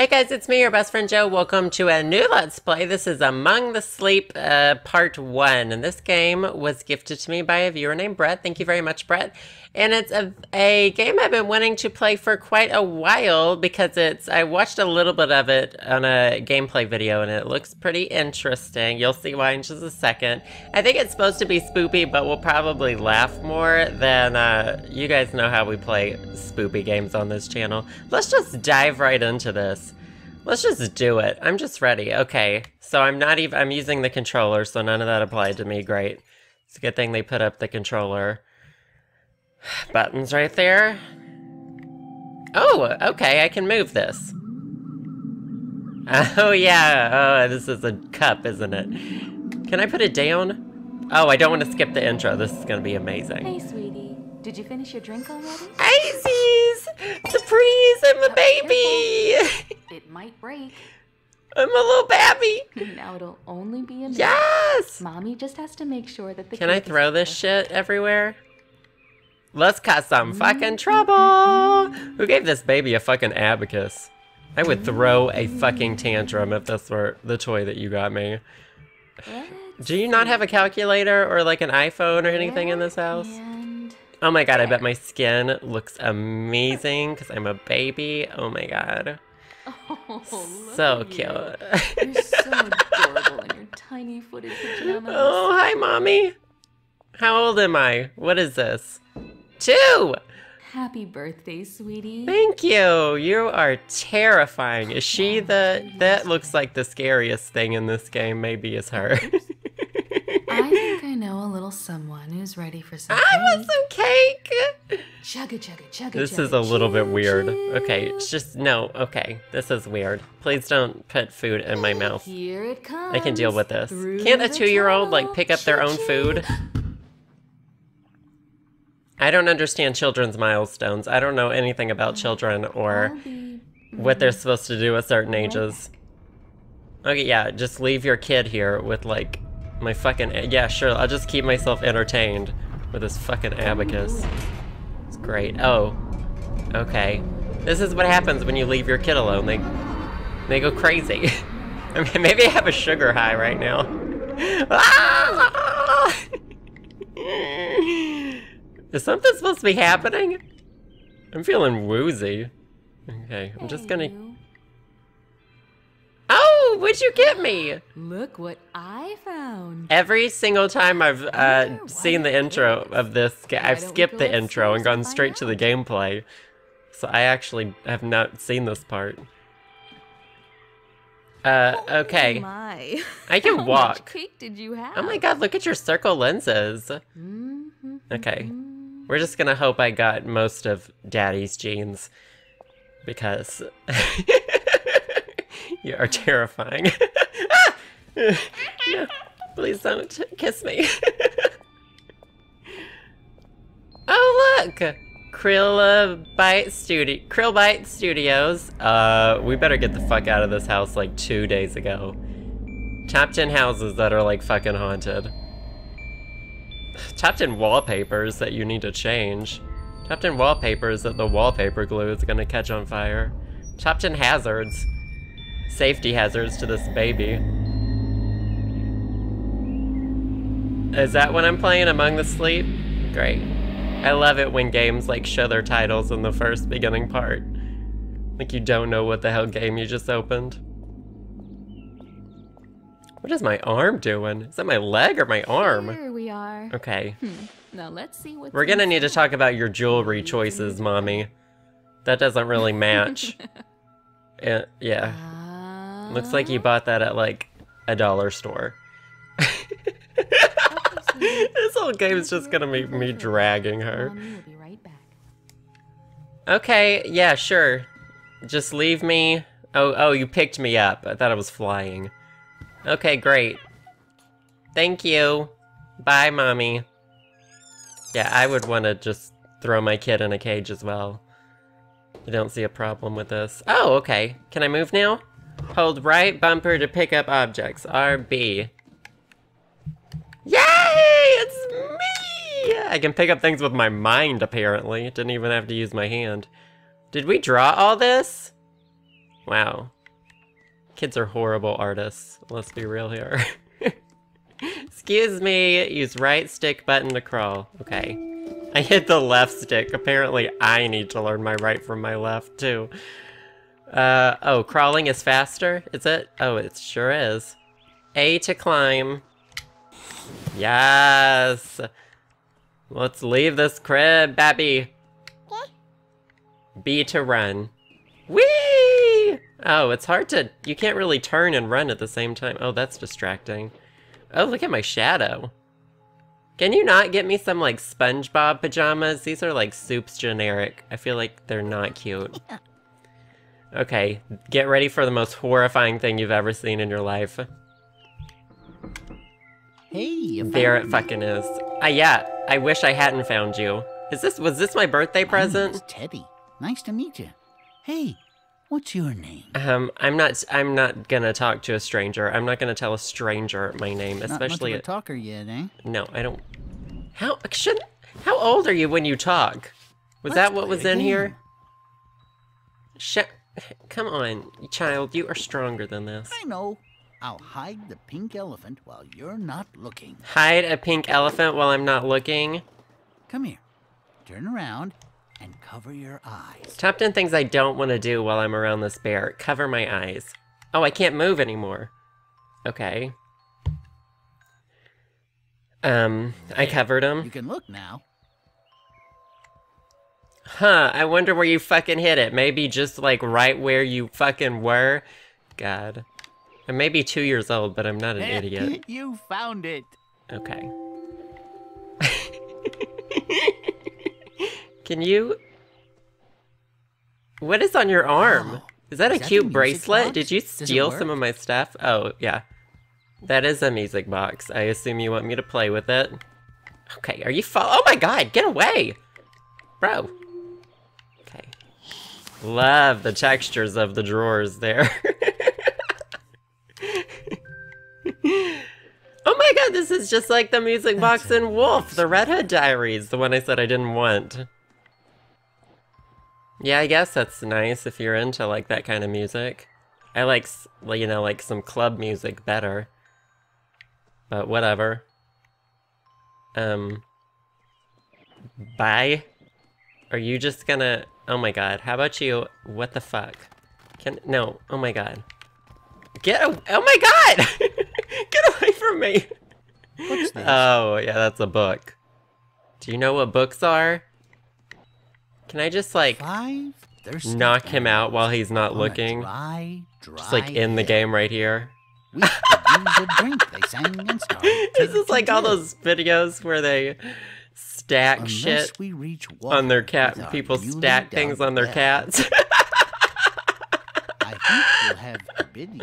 Hey guys, it's me, your best friend Joe. Welcome to a new Let's Play. This is Among the Sleep, Part 1. And this game was gifted to me by a viewer named Brett. Thank you very much, Brett. And it's a game I've been wanting to play for quite a while because I watched a little bit of it on a gameplay video and it looks pretty interesting. You'll see why in just a second. I think it's supposed to be spoopy, but we'll probably laugh more than, you guys know how we play spoopy games on this channel. Let's just dive right into this. Let's just do it. I'm just ready. Okay, so I'm using the controller, so none of that applied to me. Great. It's a good thing they put up the controller buttons right there. Oh, okay, I can move this. Oh, yeah. Oh, this is a cup, isn't it? Can I put it down? Oh, I don't want to skip the intro. This is going to be amazing. Hey, sweetie. Did you finish your drink already? Ices! The breeze and the baby! It might break. I'm a little babby. Now it'll only be a minute. Yes! Mommy just has to make sure that the Can I throw this shit everywhere? Let's cause some fucking trouble! Who gave this baby a fucking abacus? I would throw a fucking tantrum if this were the toy that you got me. Do you not have a calculator or like an iPhone or anything in this house? Oh my god, I bet my skin looks amazing because I'm a baby. Oh my god. Oh, so cute. You're so adorable in your tiny-footed pajamas. Oh, hi, Mommy. How old am I? What is this? 2! Happy birthday, sweetie. Thank you. You are terrifying. Is she the... That looks like the scariest thing in this game, maybe, is her. I think I know a little someone who's ready for some cake. I want some cake! Chugga, chugga, chugga, this is a little bit weird. Okay, it's just, no, okay. This is weird. Please don't put food in my mouth. Here it comes. I can deal with this. Can't a 2-year-old, like, pick up their own food? I don't understand children's milestones. I don't know anything about children or what they're supposed to do at certain ages. Okay, yeah, just leave your kid here with, like, my fucking... Yeah, sure, I'll just keep myself entertained with this fucking abacus. It's great. Oh. Okay. This is what happens when you leave your kid alone. They go crazy. I mean, maybe I have a sugar high right now. Is something supposed to be happening? I'm feeling woozy. Okay, I'm just gonna... Oh, what'd you get me? Look what I found. Every single time I've seen the intro of this, I've skipped the intro and gone straight to the gameplay. So I actually have not seen this part. Okay. I can walk. How much cake did you have? Oh my god, look at your circle lenses. Okay. We're just gonna hope I got most of Daddy's jeans. Because... You are terrifying. Ah! No, please don't kiss me. Oh, look! Krillbite Studios. We better get the fuck out of this house like 2 days ago. Top 10 houses that are like fucking haunted. Top 10 wallpapers that you need to change. Top 10 wallpapers that the wallpaper glue is gonna catch on fire. Top 10 hazards. Safety hazards to this baby. Is that when I'm playing Among the Sleep? Great. I love it when games like show their titles in the first beginning part. Like you don't know what the hell game you just opened. What is my arm doing? Is that my leg or my arm? Here we are. Okay. Now let's see what we're gonna need to talk about your jewelry choices, Mommy. That doesn't really match. Yeah. Looks like you bought that at, like, a dollar store. This whole game is just gonna be me dragging her. Okay, yeah, sure. Just leave me... Oh, you picked me up. I thought I was flying. Okay, great. Thank you. Bye, Mommy. Yeah, I would want to just throw my kid in a cage as well. I don't see a problem with this. Oh, okay. Can I move now? Hold right bumper to pick up objects. RB. Yay! It's me! I can pick up things with my mind, apparently. Didn't even have to use my hand. Did we draw all this? Wow. Kids are horrible artists. Let's be real here. Excuse me. Use right stick button to crawl. Okay. I hit the left stick. Apparently I need to learn my right from my left too. Oh, crawling is faster? Is it? Oh, it sure is. A to climb. Yes! Let's leave this crib, baby. Yeah. B to run. Whee! Oh, it's hard to... You can't really turn and run at the same time. Oh, that's distracting. Oh, look at my shadow. Can you not get me some, like, SpongeBob pajamas? These are, like, Soup's generic. I feel like they're not cute. Yeah. Okay, get ready for the most horrifying thing you've ever seen in your life. Hey, there it fucking is. Yeah, I wish I hadn't found you. Was this my birthday present? It's Teddy. Nice to meet you. Hey, what's your name? I'm not gonna talk to a stranger. I'm not gonna tell a stranger my name, especially. Not much of a talker yet, eh? No, I don't. How old are you when you talk? Was that what was in here? Come on, child, you are stronger than this. I know. I'll hide the pink elephant while you're not looking. Hide a pink elephant while I'm not looking? Come here. Turn around and cover your eyes. Top 10 things I don't want to do while I'm around this bear. Cover my eyes. Oh, I can't move anymore. Okay. I covered him. You can look now. Huh, I wonder where you fucking hit it. Maybe just like right where you fucking were. God. I may be 2 years old, but I'm not an idiot. You found it. Okay. Can you... What is on your arm? Wow. Is that a cute bracelet? Did you steal some of my stuff? Oh, yeah. That is a music box. I assume you want me to play with it. Okay, are you Oh my god, get away! Bro. Okay. Love the textures of the drawers there. Oh my god, this is just like the music box in Wolf, the Red Hood Diaries, the one I said I didn't want. Yeah, I guess that's nice if you're into, like, that kind of music. I like, you know, like, some club music better. But whatever. Bye? Are you just gonna... Oh my god, how about you... What the fuck? No, oh my god. Oh my god! Get away from me! What's this? Oh, yeah, that's a book. Do you know what books are? Can I just, like, knock him out while he's not looking? Dry just, like, in the game right here. This is like all those videos where they stack shit on their cat. People stack things on their cats. I think we'll have Biddy.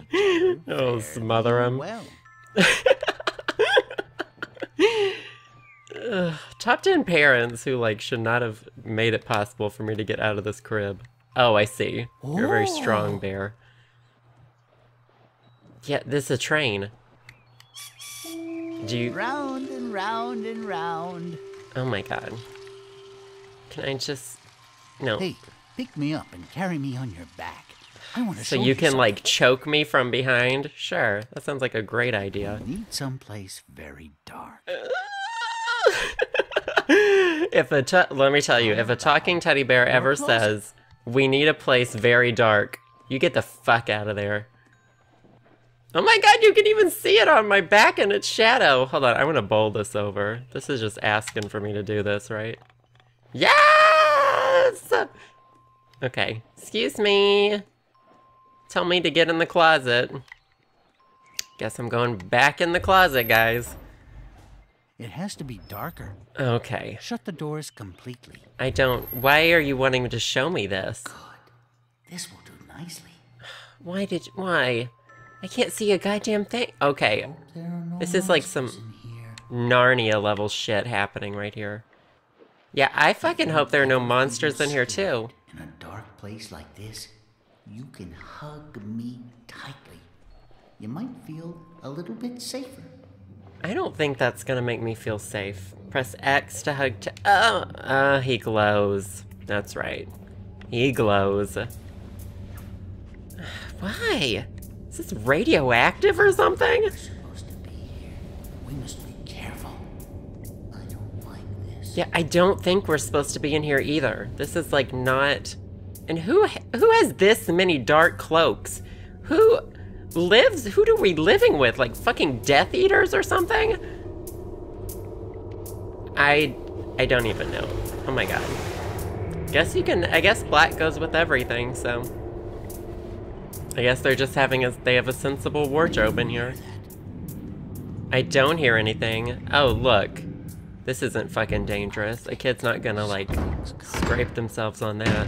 Oh, smother him. Well. Top 10 parents who, like, should not have made it possible for me to get out of this crib. Oh, I see. Ooh. You're a very strong bear. Yeah, this is a train. Do you... Round and round and round. Oh my god. Can I just... No. Hey, pick me up and carry me on your back. So you can, like, choke me from behind? Sure, that sounds like a great idea. You need someplace very dark. Let me tell you, if a talking teddy bear ever says, "We need a place very dark," you get the fuck out of there. Oh my god, you can even see it on my back and its shadow! Hold on, I want to bowl this over. This is just asking for me to do this, right? Yes! Okay, excuse me. Tell me to get in the closet. Guess I'm going back in the closet, guys. It has to be darker. Okay. Shut the doors completely. I don't... Why are you wanting to show me this? Good. This will do nicely. Why did... Why? I can't see a goddamn thing. Okay. No, this is like some Narnia-level shit happening right here. Yeah, I fucking hope there are no monsters in here, too. In a dark place like this... You can hug me tightly. You might feel a little bit safer. I don't think that's gonna make me feel safe. Press X to hug to... Oh, he glows. That's right. He glows. Why? Is this radioactive or something? We're supposed to be here. We must be careful. I don't like this. Yeah, I don't think we're supposed to be in here either. This is like not. And who has this many dark cloaks? Who lives? Who do we living with? Like fucking Death Eaters or something? I don't even know. Oh my god. Guess you can. I guess black goes with everything. So I guess they're just having a. They have a sensible wardrobe in here. I don't hear anything. Oh look, this isn't fucking dangerous. A kid's not gonna like scrape themselves on that.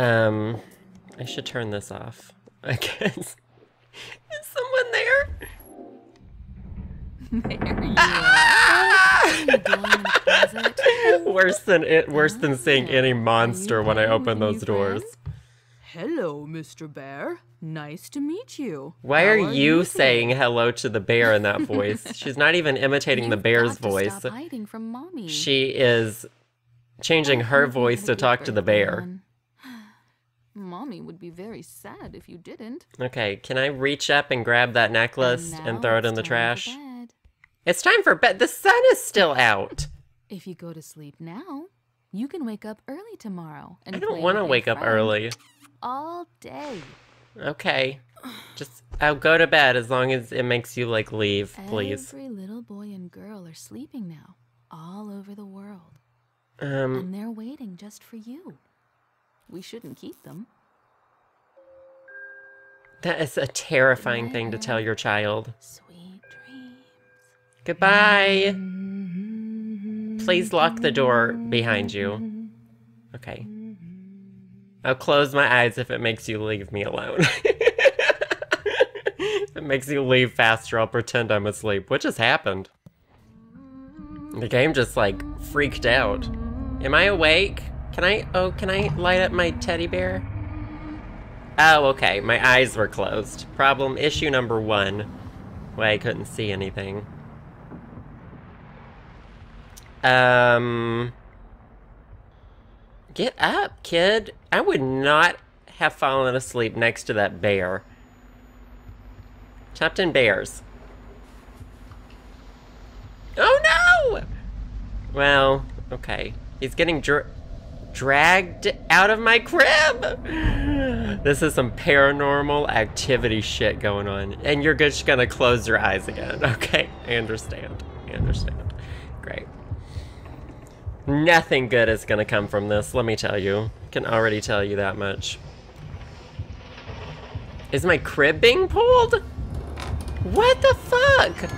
I should turn this off. I guess. Is someone there? There you are. Ah! Worse than seeing any monster when I open those doors. Hello, Mr. Bear. Nice to meet you. Why are you saying hello to the bear in that voice? She's not even imitating the bear's voice. Stop hiding from mommy. She is changing her voice to talk to the bear. Mommy would be very sad if you didn't. Okay, can I reach up and grab that necklace and throw it in the trash? It's time for bed. The sun is still out. If you go to sleep now, you can wake up early tomorrow. And I don't want to wake up early. All day. Okay. Just, I'll go to bed as long as it makes you, like, leave, please. Every little boy and girl are sleeping now, all over the world. And they're waiting just for you. We shouldn't keep them. That is a terrifying thing to tell your child. Sweet dreams. Goodbye. Please lock the door behind you. Okay. I'll close my eyes if it makes you leave me alone. If it makes you leave faster, I'll pretend I'm asleep. What just happened? The game just like freaked out. Am I awake? Can I, oh, can I light up my teddy bear? Oh, okay, my eyes were closed. Problem, issue number one. Why I couldn't see anything. Get up, kid. I would not have fallen asleep next to that bear. Top 10 bears. Oh no! Well, okay. He's getting dragged out of my crib! This is some paranormal activity shit going on. And you're just gonna close your eyes again. Okay, I understand. I understand. Great. Nothing good is gonna come from this, let me tell you. I can already tell you that much. Is my crib being pulled? What the fuck?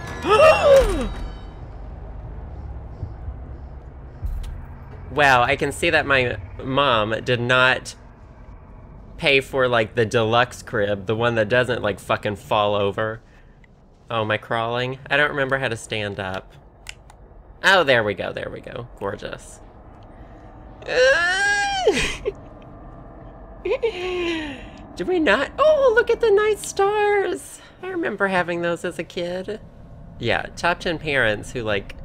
Wow, I can see that my mom did not pay for like the deluxe crib, the one that doesn't like fucking fall over. Oh, am I crawling? I don't remember how to stand up. Oh, there we go, there we go. Gorgeous. Did we not? Oh, look at the night stars! I remember having those as a kid. Yeah, top 10 parents who, like,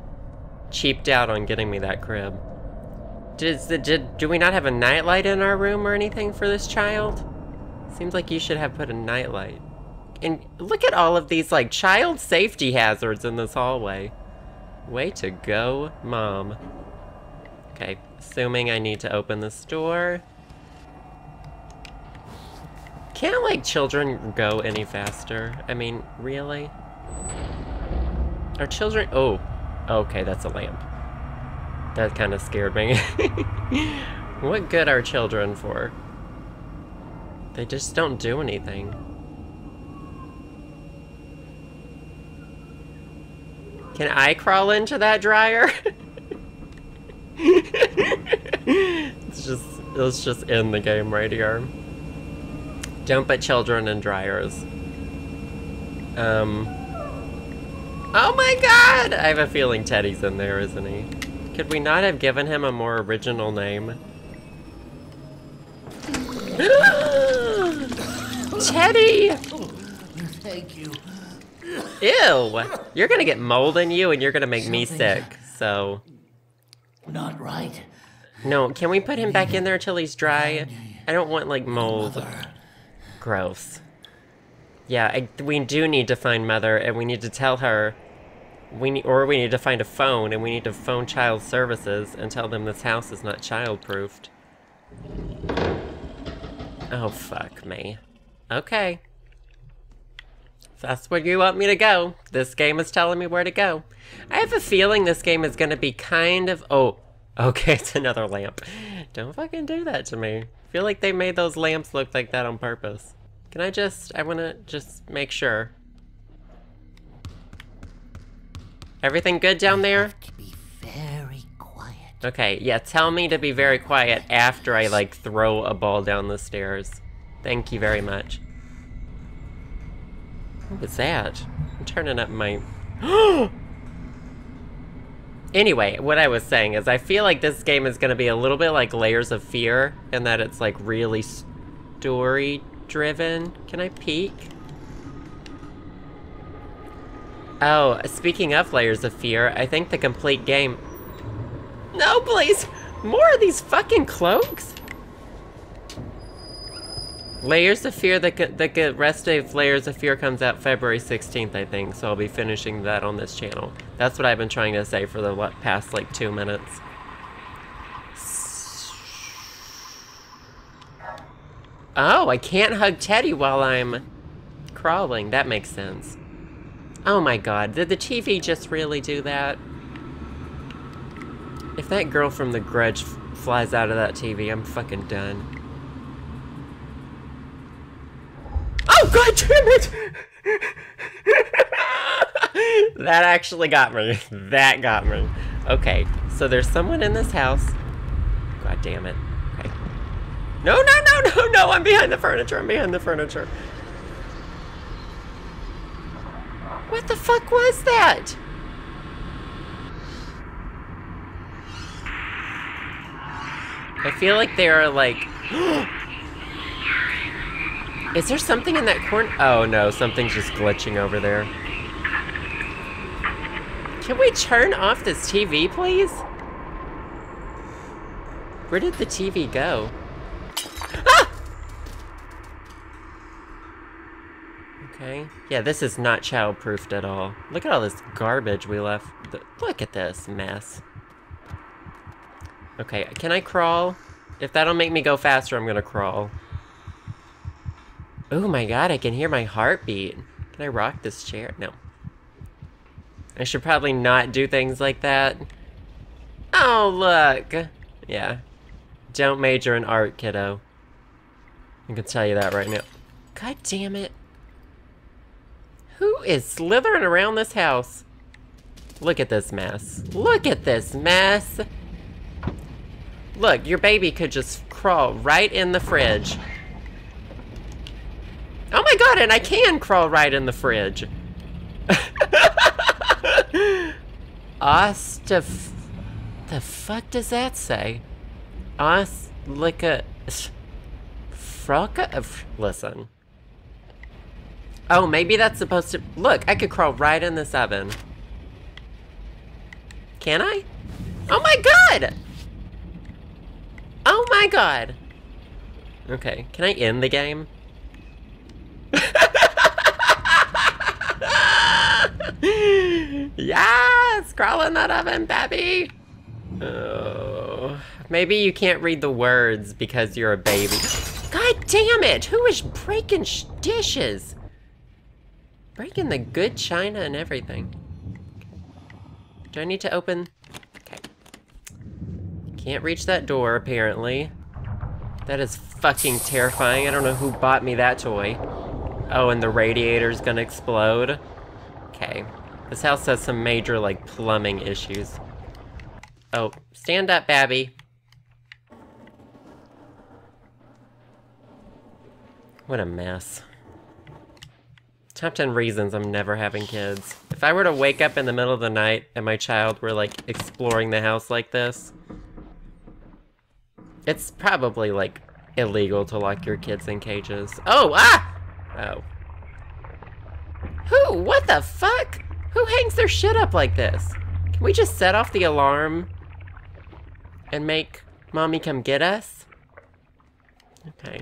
cheaped out on getting me that crib. Do we not have a nightlight in our room or anything for this child? Seems like you should have put a nightlight. And look at all of these, like, child safety hazards in this hallway. Way to go, Mom. Okay, assuming I need to open this door. Can't, like, children go any faster? I mean, really? Are children... Oh, okay, that's a lamp. That kind of scared me. What good are children for? They just don't do anything. Can I crawl into that dryer? Let's just end the game right here. Don't put children in dryers. Oh my god! I have a feeling Teddy's in there, isn't he? Could we not have given him a more original name? Teddy! Thank you. Ew! You're gonna get mold in you and you're gonna make me sick, so... Not right. No, can we put him back in there till he's dry? I don't want, like, mold. Gross. Yeah, we do need to find Mother, and we need to tell her... we need to find a phone, and we need to phone child services and tell them this house is not child-proofed. Oh, fuck me. Okay. If that's where you want me to go, this game is telling me where to go. I have a feeling this game is gonna be kind of... Oh, okay, it's another lamp. Don't fucking do that to me. I feel like they made those lamps look like that on purpose. Can I just... I wanna just make sure. Everything good down there? Have to be very quiet. Okay, yeah, tell me to be very quiet after I, like, throw a ball down the stairs. Thank you very much. What was that? I'm turning up my... Anyway, what I was saying is I feel like this game is gonna be a little bit like Layers of Fear, in that it's, like, really story-driven. Can I peek? Oh, speaking of Layers of Fear, I think the complete game... No, please! More of these fucking cloaks? Layers of Fear, the rest of Layers of Fear comes out February 16th, I think, so I'll be finishing that on this channel. That's what I've been trying to say for the past, like, 2 minutes. Oh, I can't hug Teddy while I'm crawling. That makes sense. Oh my god, did the TV just really do that? If that girl from The Grudge flies out of that TV, I'm fucking done. Oh god damn it! That actually got me. That got me. Okay, so there's someone in this house. God damn it. Okay. No, no, no, no, no! I'm behind the furniture, I'm behind the furniture. What the fuck was that? I feel like they are like... Is there something in that corner? Oh no, something's just glitching over there. Can we turn off this TV, please? Where did the TV go? Okay. Yeah, this is not child-proofed at all. Look at all this garbage we left. Look at this mess. Okay, can I crawl? If that'll make me go faster, I'm gonna crawl. Oh my god, I can hear my heartbeat. Can I rock this chair? No. I should probably not do things like that. Oh, look! Yeah. Don't major in art, kiddo. I can tell you that right now. God damn it. Who is slithering around this house? Look at this mess. Look at this mess! Look, your baby could just crawl right in the fridge. Oh my god, and I can crawl right in the fridge! The fuck does that say? Listen. Oh, maybe that's supposed to... Look, I could crawl right in this oven. Can I? Oh my god! Oh my god! Okay, can I end the game? Yes! Crawl in that oven, baby! Oh, maybe you can't read the words because you're a baby. God damn it! Who is breaking dishes? Breaking the good china and everything. Okay. Do I need to open? Okay. Can't reach that door, apparently. That is fucking terrifying. I don't know who bought me that toy. Oh, and the radiator's gonna explode. Okay. This house has some major, like, plumbing issues. Oh, stand up, Babby. What a mess. Top 10 reasons I'm never having kids. If I were to wake up in the middle of the night and my child were like exploring the house like this, it's probably like illegal to lock your kids in cages. Oh, ah! Oh. Who? What the fuck? Who hangs their shit up like this? Can we just set off the alarm and make mommy come get us? Okay.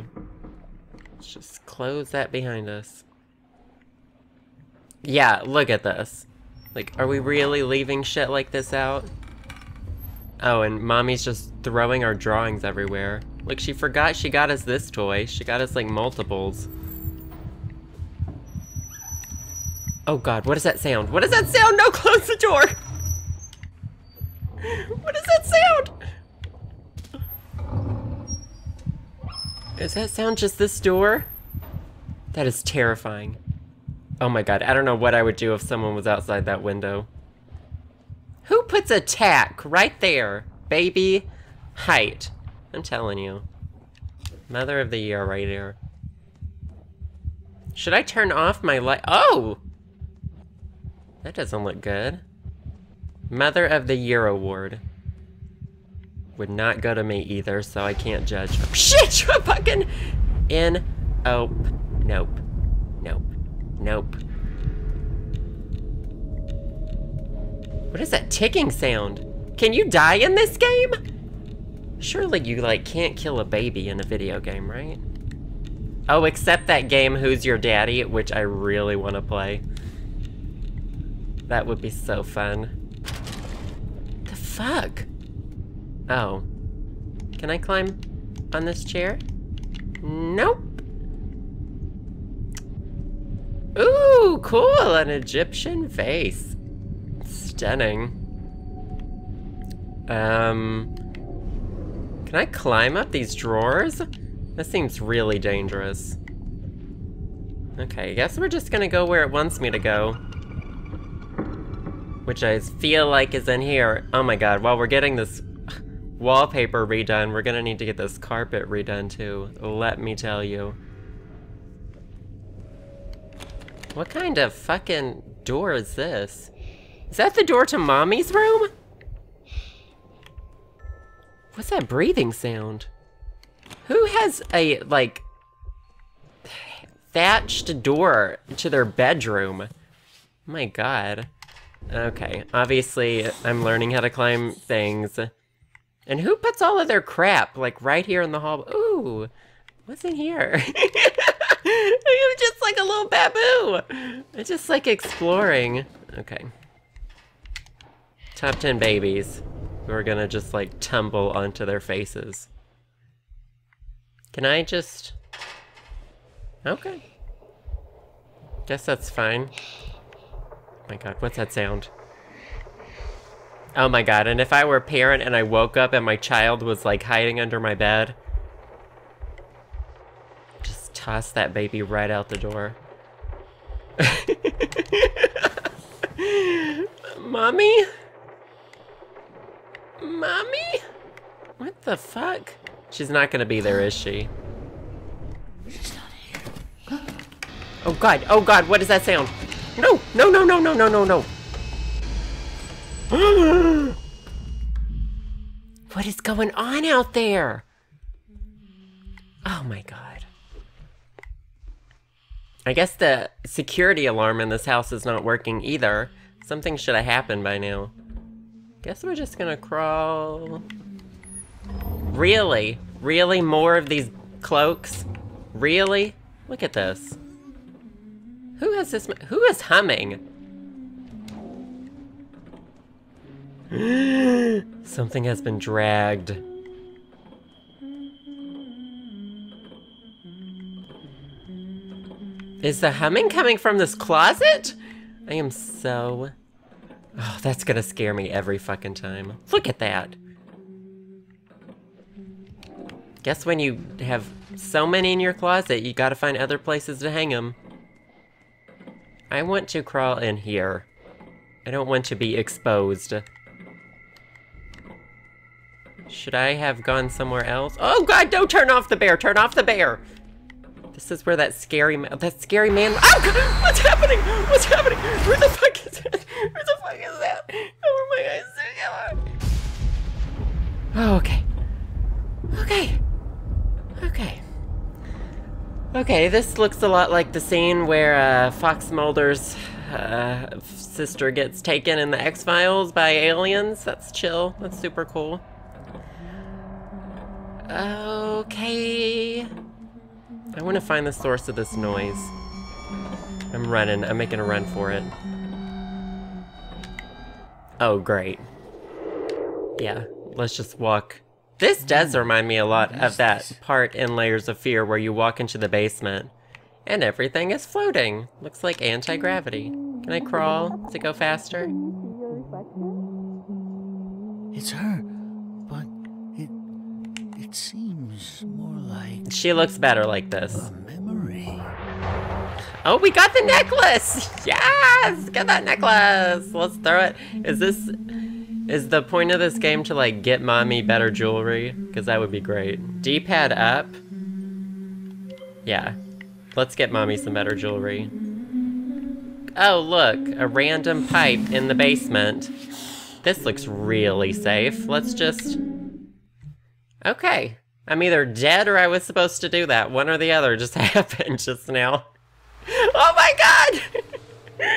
Let's just close that behind us. Yeah, look at this. Like, are we really leaving shit like this out? Oh, and Mommy's just throwing our drawings everywhere. Look, she forgot she got us this toy. She got us, like, multiples. Oh god, what is that sound? What is that sound? No, close the door! What is that sound? Is that sound just this door? That is terrifying. Oh my god, I don't know what I would do if someone was outside that window. Who puts a tack right there? Baby height. I'm telling you. Mother of the year right here. Should I turn off my light? Oh! That doesn't look good. Mother of the Year award. Would not go to me either, so I can't judge. Oh, shit! You're fucking... in... oh... nope. Nope. Nope. What is that ticking sound? Can you die in this game? Surely you, like, can't kill a baby in a video game, right? Oh, except that game, Who's Your Daddy? Which I really want to play. That would be so fun. The fuck? Oh. Can I climb on this chair? Nope. Ooh, cool! An Egyptian vase. Stunning. Can I climb up these drawers? This seems really dangerous. Okay, I guess we're just gonna go where it wants me to go. Which I feel like is in here. Oh my god, while we're getting this wallpaper redone, we're gonna need to get this carpet redone too. Let me tell you. What kind of fucking door is this? Is that the door to Mommy's room? What's that breathing sound? Who has a, like, thatched door to their bedroom? My god. Okay, obviously I'm learning how to climb things. And who puts all of their crap, like, right here in the hall? Ooh, what's in here? It was just like a little baboon. It's just like exploring. Okay. Top 10 babies who are gonna just, like, tumble onto their faces. Can I just... okay. Guess that's fine. Oh my god, what's that sound? Oh my god, and if I were a parent and I woke up and my child was, like, hiding under my bed... just toss that baby right out the door. Mommy? Mommy? What the fuck? She's not gonna be there, is she? Oh god, what is that sound? No, no, no, no, no, no, no, no. What is going on out there? Oh my god. I guess the security alarm in this house is not working either. Something should have happened by now. Guess we're just gonna crawl. Really? Really? More of these cloaks? Really? Look at this. Who has this? Who is humming? Something has been dragged. Is the humming coming from this closet? I am so... oh, that's gonna scare me every fucking time. Look at that. Guess when you have so many in your closet, you gotta find other places to hang them. I want to crawl in here. I don't want to be exposed. Should I have gone somewhere else? Oh god, don't turn off the bear! Turn off the bear! This is where that scary man... oh god! What's happening? What's happening? Where the fuck is that? Where the fuck is that? Oh my god, it's so yellow. Oh, okay. Okay. Okay. Okay, this looks a lot like the scene where Fox Mulder's sister gets taken in the X-Files by aliens. That's chill. That's super cool. Okay. I want to find the source of this noise. I'm running. I'm making a run for it. Oh, great. Yeah, let's just walk. This does remind me a lot of that part in Layers of Fear where you walk into the basement and everything is floating. Looks like anti-gravity. Can I crawl to go faster? It's her, but it seems more like... She looks better like this. A memory. Oh, we got the necklace! Yes! Get that necklace! Let's throw it. Is the point of this game to, like, get mommy better jewelry? Because that would be great. D-pad up. Yeah. Let's get mommy some better jewelry. Oh, look. A random pipe in the basement. This looks really safe. Let's just... Okay. I'm either dead or I was supposed to do that. One or the other just happened just now. Oh my god!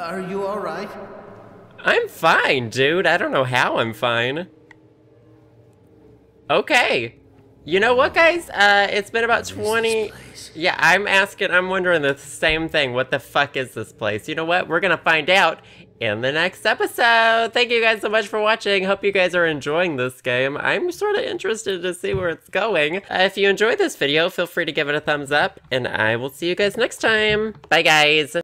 Are you alright? I'm fine, dude. I don't know how I'm fine. Okay. You know what, guys? It's been about 20... Yeah, I'm wondering the same thing. What the fuck is this place? You know what? We're gonna find out in the next episode. Thank you guys so much for watching. Hope you guys are enjoying this game. I'm sort of interested to see where it's going. If you enjoyed this video, feel free to give it a thumbs up, and I will see you guys next time. Bye, guys.